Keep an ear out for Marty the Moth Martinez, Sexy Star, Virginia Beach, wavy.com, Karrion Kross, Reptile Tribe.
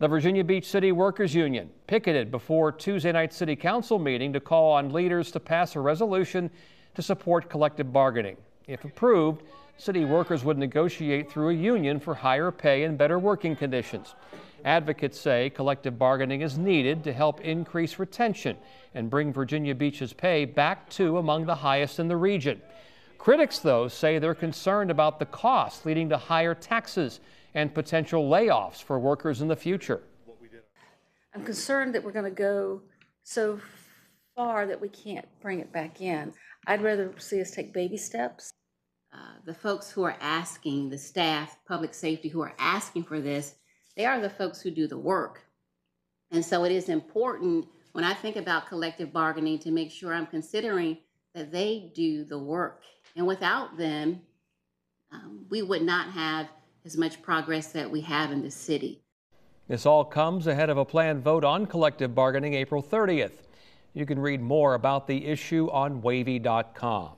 The Virginia Beach City Workers Union picketed before Tuesday night's City Council meeting to call on leaders to pass a resolution to support collective bargaining. If approved, city workers would negotiate through a union for higher pay and better working conditions. Advocates say collective bargaining is needed to help increase retention and bring Virginia Beach's pay back to among the highest in the region. Critics, though, say they're concerned about the cost leading to higher taxes and potential layoffs for workers in the future. I'm concerned that we're going to go so far that we can't bring it back in. I'd rather see us take baby steps. The folks who are asking, the staff, public safety, who are asking for this, they are the folks who do the work. And so it is important when I think about collective bargaining to make sure I'm considering that they do the work. And without them, we would not have as much progress that we have in the city. This all comes ahead of a planned vote on collective bargaining April 30th. You can read more about the issue on wavy.com.